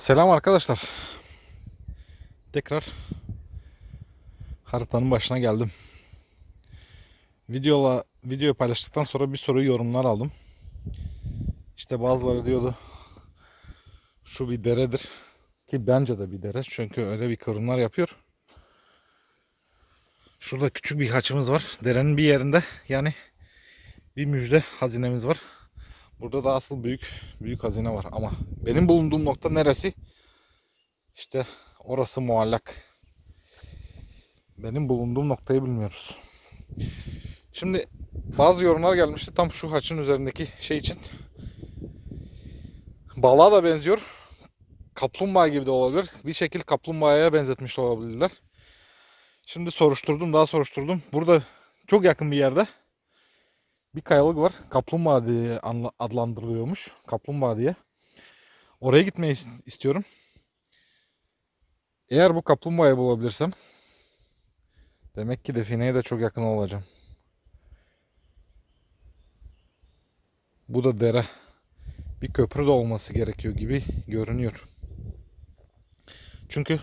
Selam arkadaşlar. Tekrar haritanın başına geldim. Video paylaştıktan sonra bir soru yorumlar aldım. İşte bazıları diyordu şu bir deredir ki bence de bir dere, çünkü öyle bir kıvrımlar yapıyor. Şurada küçük bir haçımız var. Derenin bir yerinde, yani bir müjde hazinemiz var. Burada da asıl büyük hazine var ama benim bulunduğum nokta neresi? İşte orası muallak. Benim bulunduğum noktayı bilmiyoruz. Şimdi bazı yorumlar gelmişti tam şu haçın üzerindeki şey için. Balığa da benziyor. Kaplumbağa gibi de olabilir. Bir şekil kaplumbağaya benzetmiş olabilirler. Şimdi soruşturdum. Burada çok yakın bir yerde bir kayalık var. Kaplumbağa diye adlandırılıyormuş. Kaplumbağa diye. Oraya gitmeyi istiyorum. Eğer bu kaplumbağayı bulabilirsem demek ki defineye de çok yakın olacağım. Bu da dere. Bir köprü de olması gerekiyor gibi görünüyor. Çünkü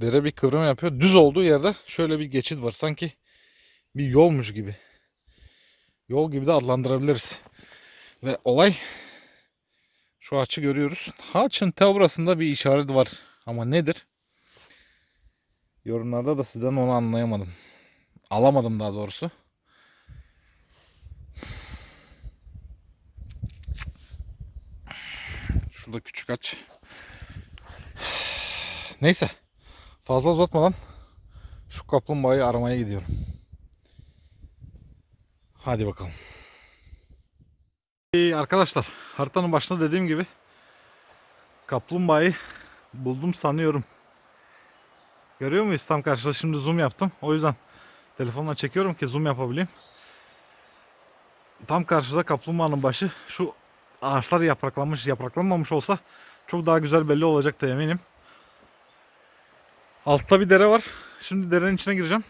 dere bir kıvrım yapıyor. Düz olduğu yerde şöyle bir geçit var. Sanki bir yolmuş gibi. Yol gibi de adlandırabiliriz. Ve olay şu haçı görüyoruz. Haçın tevrasında bir işaret var. Ama nedir? Yorumlarda da sizden onu anlayamadım. Alamadım daha doğrusu. Şurada küçük haç. Neyse. Fazla uzatmadan şu kaplumbağayı aramaya gidiyorum. Hadi bakalım. Arkadaşlar, haritanın başında dediğim gibi kaplumbağayı buldum sanıyorum. Görüyor muyuz? Tam karşıda. Şimdi zoom yaptım. O yüzden telefonla çekiyorum ki zoom yapabileyim. Tam karşıda kaplumbağanın başı. Şu ağaçlar yapraklanmış, yapraklanmamış olsa çok daha güzel belli olacaktı eminim. Altta bir dere var. Şimdi derenin içine gireceğim.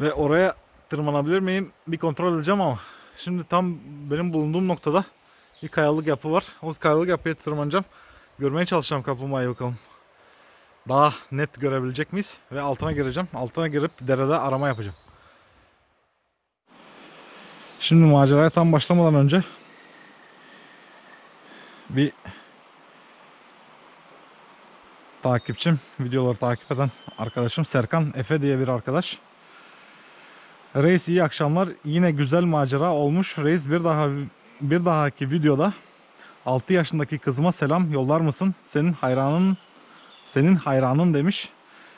Ve oraya tırmanabilir miyim bir kontrol edeceğim ama şimdi tam benim bulunduğum noktada bir kayalık yapı var. O kayalık yapıya tırmanacağım. Görmeye çalışacağım kaplumbağayı, bakalım. Daha net görebilecek miyiz? Ve altına gireceğim. Altına girip derede arama yapacağım. Şimdi maceraya tam başlamadan önce bir takipçim, videoları takip eden arkadaşım Serkan Efe diye bir arkadaş. Reis iyi akşamlar. Yine güzel macera olmuş. Reis bir dahaki videoda 6 yaşındaki kızıma selam yollar mısın? Senin hayranın demiş.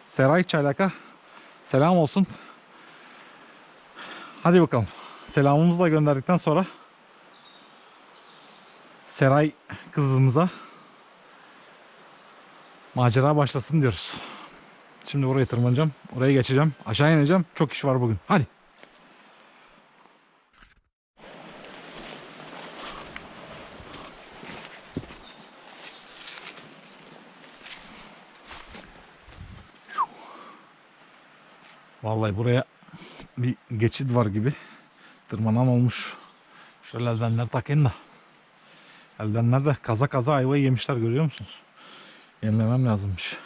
Seray Çaylaka selam olsun. Hadi bakalım. Selamımızı da gönderdikten sonra Seray kızımıza macera başlasın diyoruz. Şimdi oraya tırmanacağım. Oraya geçeceğim. Aşağı ineceğim. Çok iş var bugün. Hadi. Vallahi buraya bir geçit var gibi. Tırmanan olmuş. Şöyle eldenler takayım da. Eldenler de kaza ayvayı yemişler, görüyor musunuz? Yenilemem lazımmış.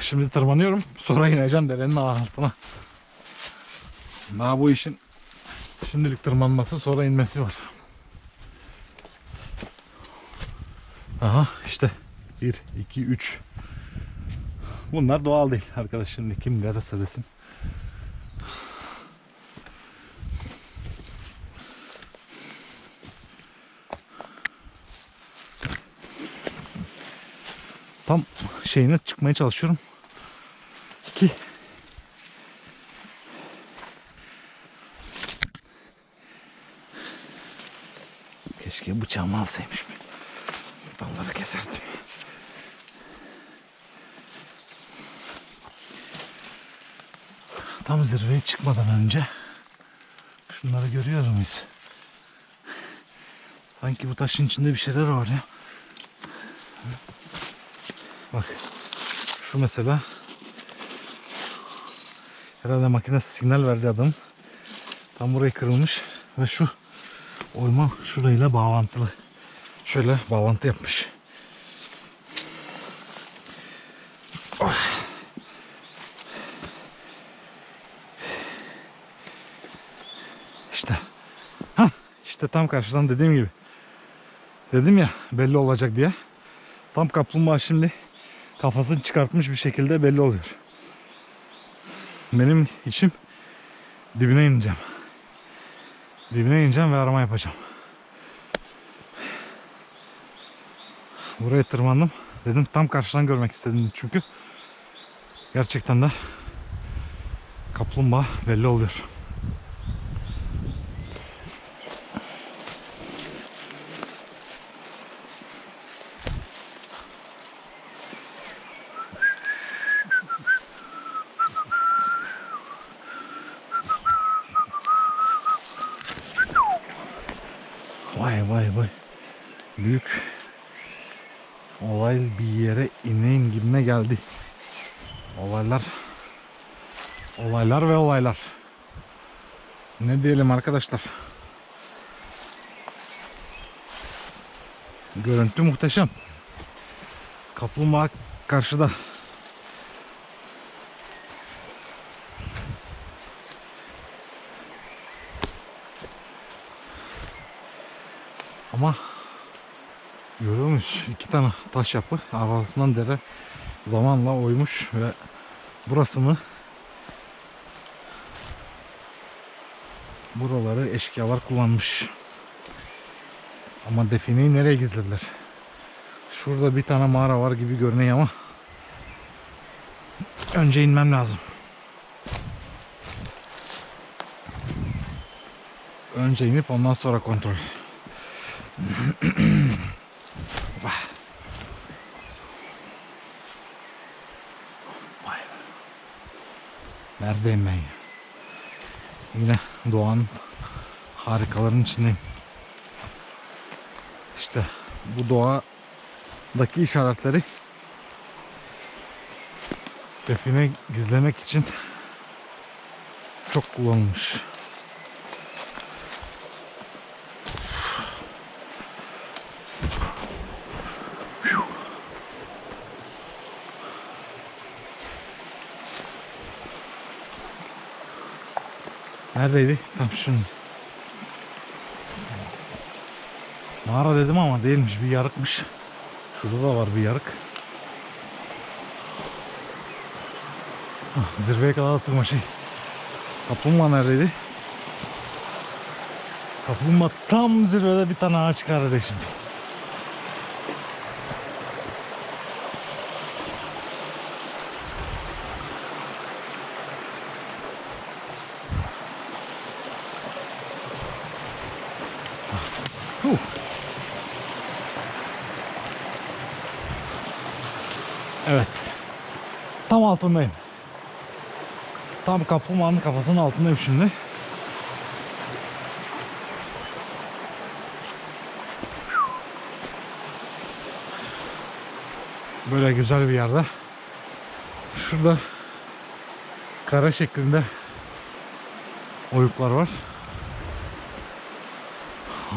Şimdi tırmanıyorum. Sonra ineceğim derenin altına. Daha bu işin şimdilik tırmanması, sonra inmesi var. Aha işte. 1, 2, 3. Bunlar doğal değil arkadaş, şimdi kim derse desin. Tam şeyine çıkmaya çalışıyorum ki keşke bıçağımı alsaymışım. Dalları keserdim. Tam zirveye çıkmadan önce şunları görüyor muyuz? Sanki bu taşın içinde bir şeyler var ya. Bak şu mesela, herhalde makinesi signal verdi adam. Tam burayı kırılmış ve şu oyma şurayla bağlantılı. Şöyle bağlantı yapmış. Oh. İşte. Hah, işte tam karşıdan dediğim gibi. Dedim ya belli olacak diye. Tam kaplumbağa şimdi kafasını çıkartmış bir şekilde belli oluyor. Benim içim dibine ineceğim. Dibine ineceğim ve arama yapacağım. Buraya tırmandım. Dedim tam karşıdan görmek istedim çünkü. Gerçekten de kaplumbağa belli oluyor. Vay vay vay. Büyük olay bir yere ineyim gibime geldi. Olaylar. Olaylar ve olaylar. Ne diyelim arkadaşlar. Görüntü muhteşem. Kaplumbağa karşıda. Ama görüyor musunuz? İki tane taş yapı arasından dere zamanla oymuş ve buraları eşkıyalar kullanmış. Ama defineyi nereye gizlediler? Şurada bir tane mağara var gibi görünüyor ama önce inmem lazım. Önce inip ondan sonra kontrol. Neredeyim ben ya? Yine doğanın harikaların içindeyim. İşte bu doğadaki işaretleri define gizlemek için çok kullanılmış. Neredeydi? Tam şunun. Mağara dedim ama değilmiş, bir yarıkmış. Şurada da var bir yarık. Ah, zirveye kadar atılma şey. Kaplumbağa neredeydi? Kaplumbağa tam zirvede bir tane ağaç çıkardı şimdi. Evet. Tam altındayım. Tam kaplumbağanın kafasının altındayım şimdi. Böyle güzel bir yerde. Şurada kare şeklinde oyuklar var.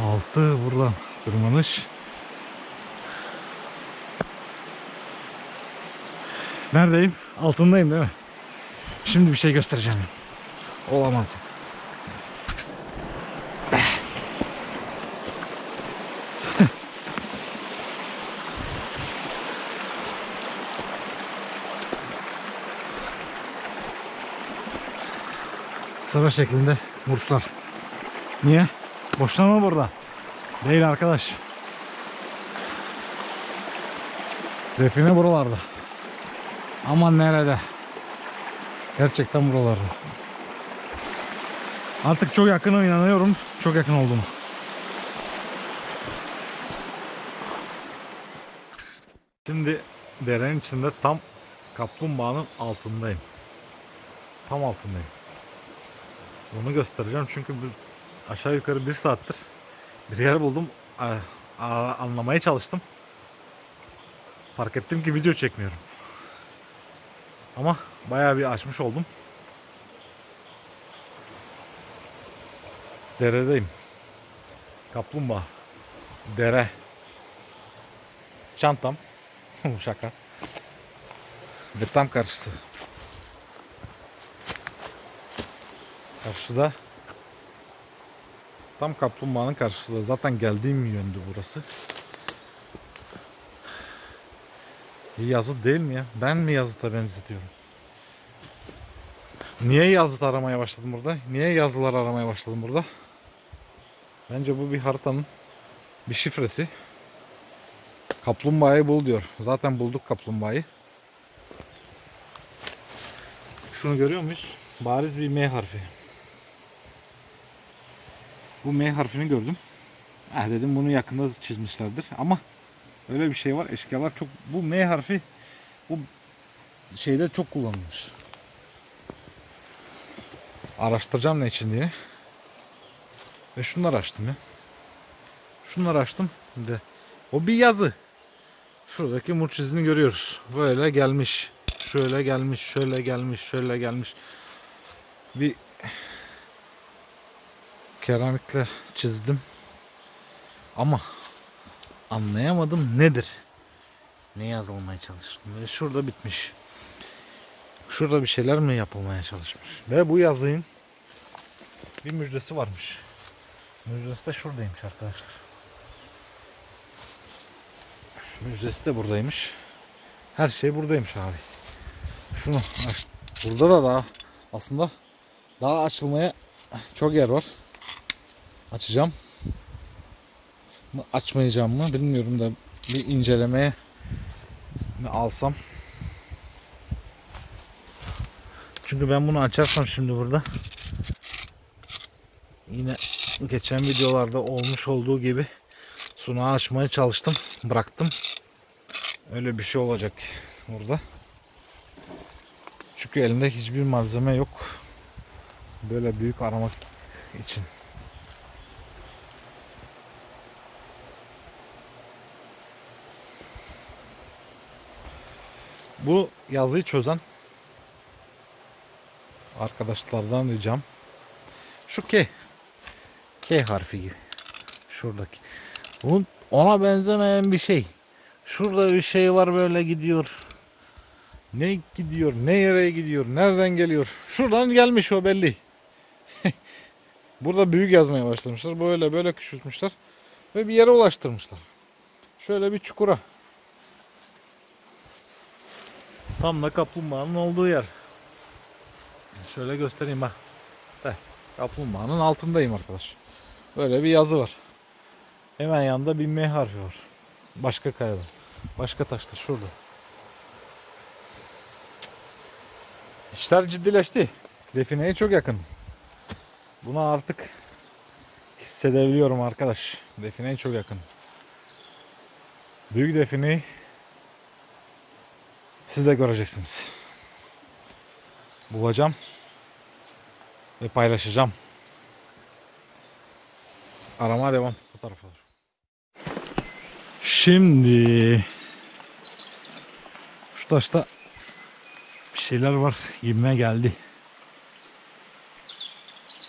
Altı burada tırmanış. Neredeyim? Altındayım değil mi? Şimdi bir şey göstereceğim. Olamaz. Sıra şeklinde burçlar. Niye? Boşuna mı burada? Değil arkadaş. Define buralarda. Ama nerede? Gerçekten buralarda. Artık çok yakına inanıyorum. Çok yakın olduğumu. Şimdi derenin içinde tam kaplumbağanın altındayım. Tam altındayım. Bunu göstereceğim çünkü aşağı yukarı bir saattir bir yer buldum. Anlamaya çalıştım. Fark ettim ki video çekmiyorum. Ama bayağı bir açmış oldum. Deredeyim. Kaplumbağa. Dere. Çantam. Şaka. Ve tam karşısı. Karşıda. Tam kaplumbağanın karşısında. Zaten geldiğim yöndü burası. Yazıt değil mi ya? Ben mi yazıta benzetiyorum? Niye yazıt aramaya başladım burada? Niye yazılar aramaya başladım burada? Bence bu bir haritanın bir şifresi. Kaplumbağayı bul diyor. Zaten bulduk kaplumbağayı. Şunu görüyor muyuz? Bariz bir M harfi. Bu M harfini gördüm. Dedim bunu yakında çizmişlerdir. Ama öyle bir şey var. Eşkıyalar çok... Bu M harfi bu şeyde çok kullanılmış. Araştıracağım ne için diye. Ve şunları açtım ya. Şunları açtım. De. O bir yazı. Şuradaki murç izini görüyoruz. Böyle gelmiş. Şöyle gelmiş. Şöyle gelmiş. Şöyle gelmiş. Bir keramikle çizdim. Ama anlayamadım nedir? Ne yazılmaya çalıştım? Ve şurada bitmiş. Şurada bir şeyler mi yapılmaya çalışmış? Ve bu yazının bir müjdesi varmış. Müjdesi de şuradaymış arkadaşlar. Müjdesi de buradaymış. Her şey buradaymış abi. Şunu aç. Burada da daha aslında daha açılmaya çok yer var. Açacağım mı açmayacağım mı bilmiyorum da bir incelemeye mi alsam. Çünkü ben bunu açarsam şimdi burada yine geçen videolarda olmuş olduğu gibi sunağı açmaya çalıştım. Bıraktım. Öyle bir şey olacak burada. Çünkü elinde hiçbir malzeme yok. Böyle büyük aramak için. Bu yazıyı çözen arkadaşlardan ricam. Şu K harfi gibi. Şuradaki. Ona benzemeyen bir şey. Şurada bir şey var böyle gidiyor. Ne gidiyor? Ne yere gidiyor? Nereden geliyor? Şuradan gelmiş o belli. Burada büyük yazmaya başlamışlar. Böyle böyle küçültmüşler. Ve bir yere ulaştırmışlar. Şöyle bir çukura. Tam da kaplumbağanın olduğu yer. Şöyle göstereyim ha. Kaplumbağanın altındayım arkadaş. Böyle bir yazı var. Hemen yanında bir M harfi var. Başka kayada. Başka taşta şurada. İşler ciddileşti. Defineye çok yakın. Bunu artık hissedebiliyorum arkadaş. Defineye çok yakın. Büyük defineyi siz de göreceksiniz. Bulacağım ve paylaşacağım. Arama devam. Bu tarafa. Şimdi şu taşta bir şeyler var. Gibime geldi.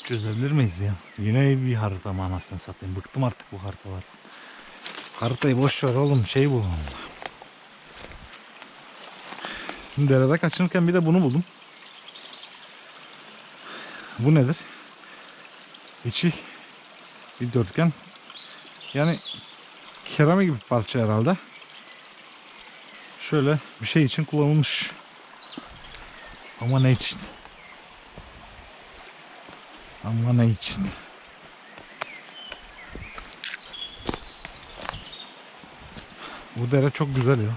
Çözebilir miyiz ya? Yine bir harita manasını satayım. Bıktım artık bu haritalar. Haritayı boş ver oğlum. Şey bulalım. Şimdi derede kaçınırken bir de bunu buldum. Bu nedir? İçi bir dörtgen. Yani keramik gibi bir parça herhalde. Şöyle bir şey için kullanılmış. Ama ne için? Ama ne için? Bu dere çok güzel ya.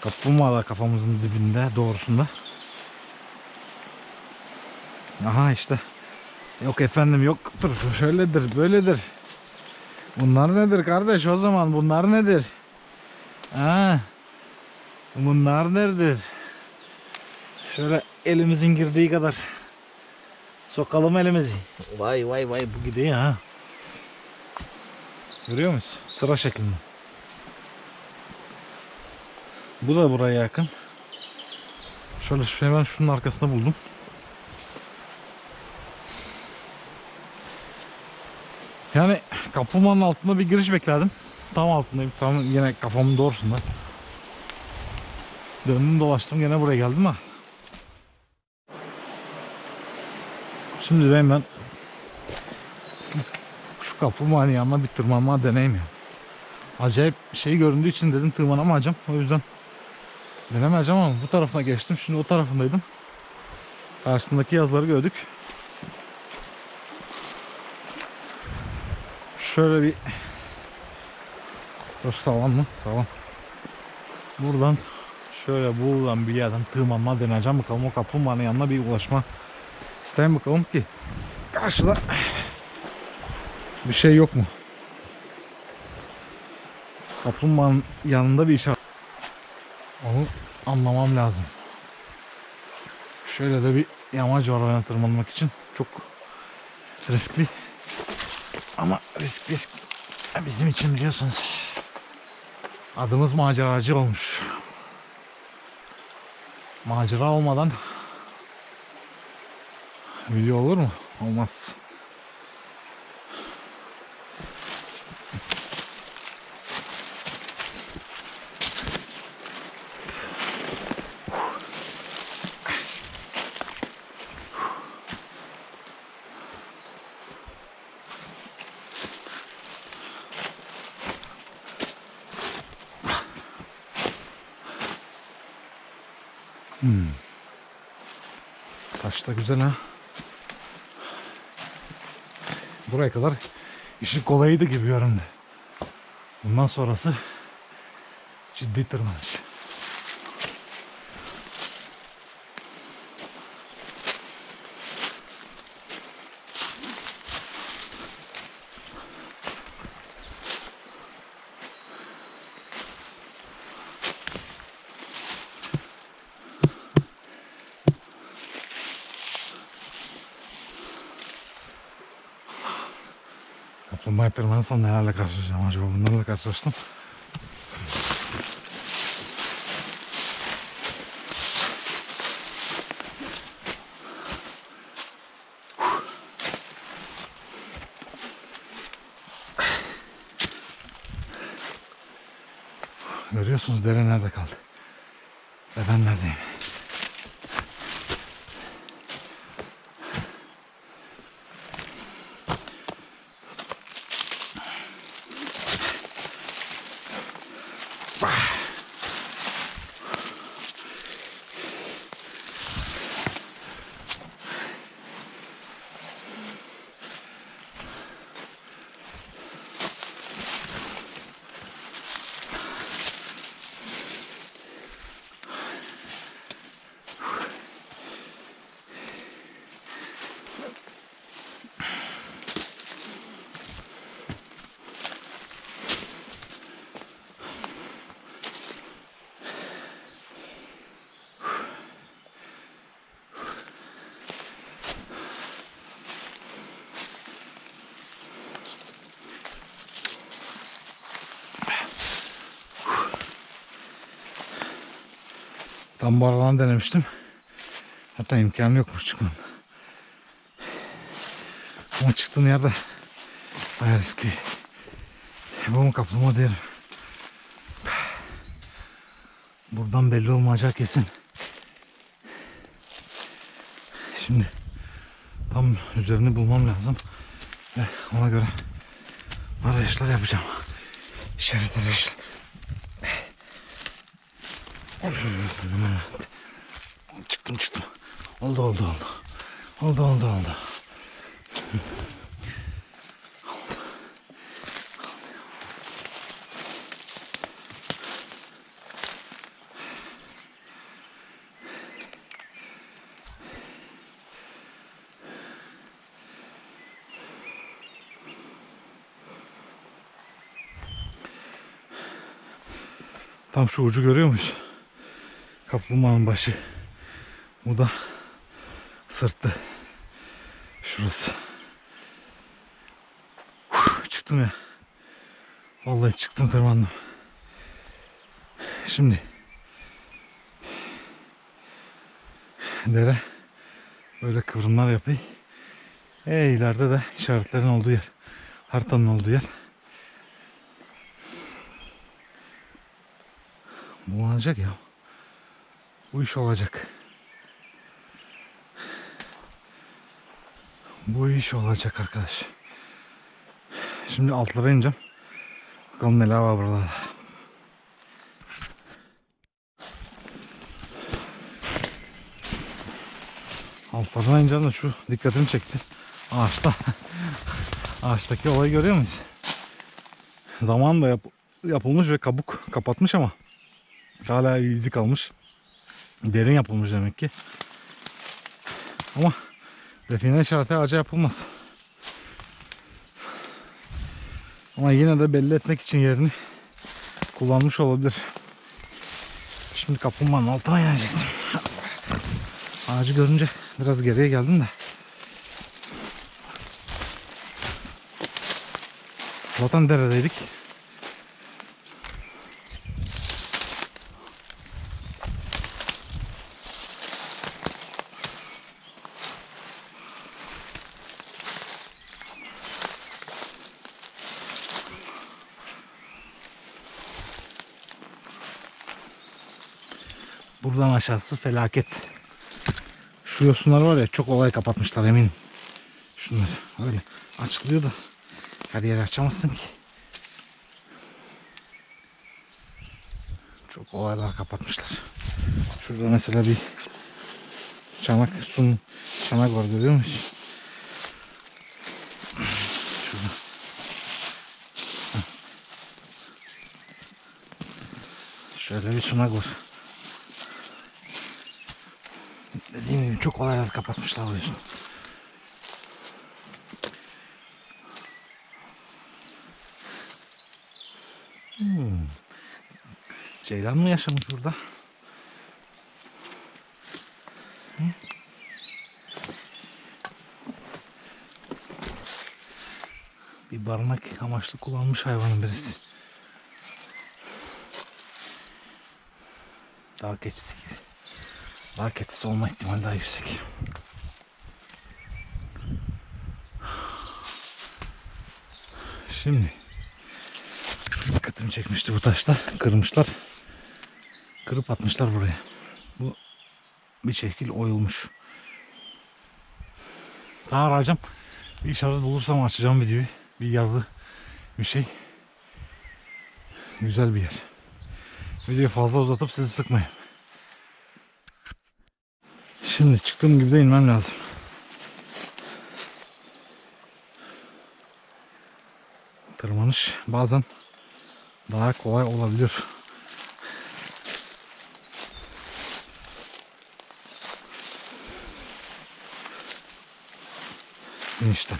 Kaplumbağa kafamızın dibinde doğrusunda. Aha işte. Yok efendim yoktur. Şöyledir böyledir. Bunlar nedir kardeş o zaman? Bunlar nedir? Ha. Bunlar nedir? Şöyle elimizin girdiği kadar sokalım elimizi. Vay vay vay bu gidiyor ha. Görüyor musunuz? Sıra şeklinde. Bu da buraya yakın. Şöyle hemen şunun arkasında buldum. Yani kaplumbağanın altında bir giriş beklerdim. Tam altındayım. Tam yine kafamın doğrusunda. Döndüm dolaştım yine buraya geldim ha. Şimdi ben şu kaplumbağanın yanına bir tırmanma deneyim ya. Acayip şey göründüğü için dedim tırmanamayacağım. O yüzden denemeyeceğim ama bu tarafına geçtim. Şimdi o tarafındaydım. Karşısındaki yazıları gördük. Şöyle bir... Dur, sağlam mı? Sağlam. Buradan şöyle bir yerden tırmanma deneyeceğim. Bakalım o kaplumbağanın yanına bir ulaşma isterim bakalım ki karşıda bir şey yok mu? Kaplumbağanın yanında bir işaret. Onu anlamam lazım. Şöyle de bir yamaç var oraya tırmanmak için. Çok riskli. Ama risk bizim için biliyorsunuz. Adımız maceracı olmuş. Macera olmadan video olur mu? Olmaz. Taş da güzel ha. Buraya kadar işin kolayıydı gibi göründü. Bundan sonrası ciddi tırmanış. Kaplumbağayı tırmanırsam nelerle karşılaşacağım acaba? Bunlarla karşılaştım. Görüyorsunuz dere nerede kaldı? Ve ben neredeyim? Tam bu aradan denemiştim. Hatta imkanı yokmuş çıkmanın. Ama çıktığın yerde bayağı riskli. Bu mu kaplumbağa derim. Buradan belli olmayacak kesin. Şimdi tam üzerini bulmam lazım. Ve ona göre arayışlar yapacağım. İşaret arayışlar. Çıktım. Oldu. Tam şu ucu görüyor muyuz? Kaplumbağanın başı. Bu da sırtı. Şurası. Çıktım ya. Vallahi çıktım, tırmandım. Şimdi dere böyle kıvrımlar yapayım. İleride de işaretlerin olduğu yer. Haritanın olduğu yer. Bulanacak ya. Bu iş olacak. Bu iş olacak arkadaş. Şimdi altlara ineceğim. Bakalım neler var buralarda. Altlardan ineceğim de şu dikkatimi çekti. Ağaçta. Ağaçtaki olayı görüyor muyuz? Zamanında yapılmış ve kabuk kapatmış ama hala izi kalmış. Derin yapılmış demek ki. Ama define işareti ağaca yapılmaz. Ama yine de belli etmek için yerini kullanmış olabilir. Şimdi kaplumbağanın altına inecektim. Ağacı görünce biraz geriye geldim de. Zaten deredeydik. Buradan aşağısı felaket. Şu yosunlar var ya, çok olay kapatmışlar eminim. Şunlar öyle açılıyor da her yere açamazsın ki. Çok olaylar kapatmışlar. Şurada mesela bir çanak var, görüyor musun? Şurada. Şöyle bir sunak var. Dediğim gibi çok olaylar kapatmışlar o yüzden. Ceylan mı yaşamış burada? Bir barınak amaçlı kullanmış hayvanın birisi. Dağ keçisi gibi. Dağ keçisi olma ihtimali daha yüksek. Şimdi dikkatimi çekmişti bu taşta. Kırmışlar. Kırıp atmışlar buraya. Bu bir şekil oyulmuş. Daha arayacağım. Bir işaret bulursam açacağım videoyu. Bir yazı, bir şey. Güzel bir yer. Videoyu fazla uzatıp sizi sıkmayayım. Şimdi çıktığım gibi de inmem lazım. Tırmanış bazen daha kolay olabilir. İnişten.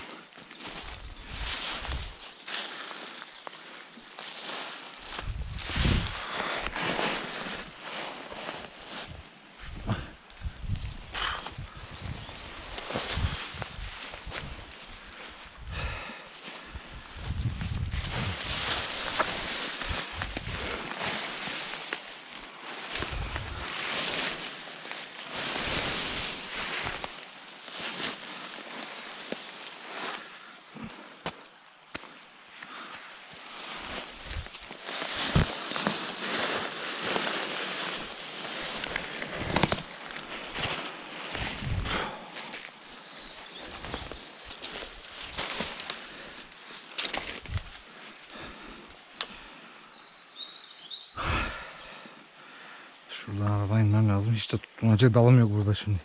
Şuradan aradan inmem lazım. Hiç de tutunacak dalım yok burada şimdi.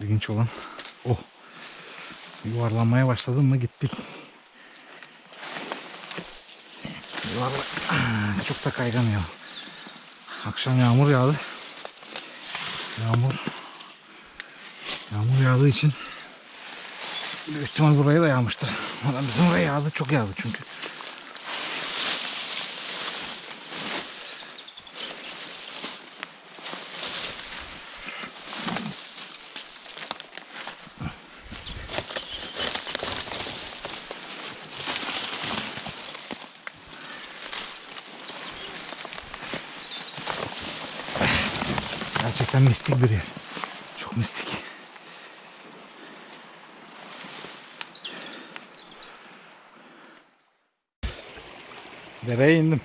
İlginç olan o. Yuvarlanmaya başladım mı gittik. Çok da kayganıyor. Akşam yağmur yağdı. Yağmur yağdığı için büyük ihtimal buraya da yağmıştır. Bizim buraya yağdı. Çok yağdı çünkü. Gerçekten mistik bir yer. Çok mistik. dereye indim.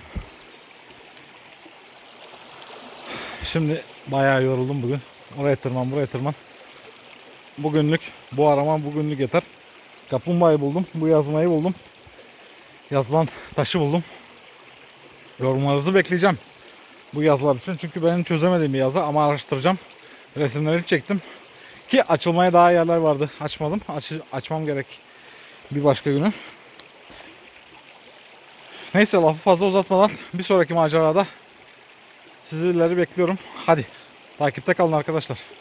Şimdi bayağı yoruldum bugün. Oraya tırman, buraya tırman. Bugünlük, bu arama bugünlük yeter. Kaplumbağayı buldum, bu yazmayı buldum. Yazılan taşı buldum. Yorumlarınızı bekleyeceğim bu yazılar için. Çünkü benim çözemediğim bir yazı ama araştıracağım. Resimleri çektim. Ki açılmaya daha yerler vardı. Açmadım. Açmam gerek bir başka günü. Neyse, lafı fazla uzatmadan bir sonraki macerada sizleri bekliyorum. Hadi takipte kalın arkadaşlar.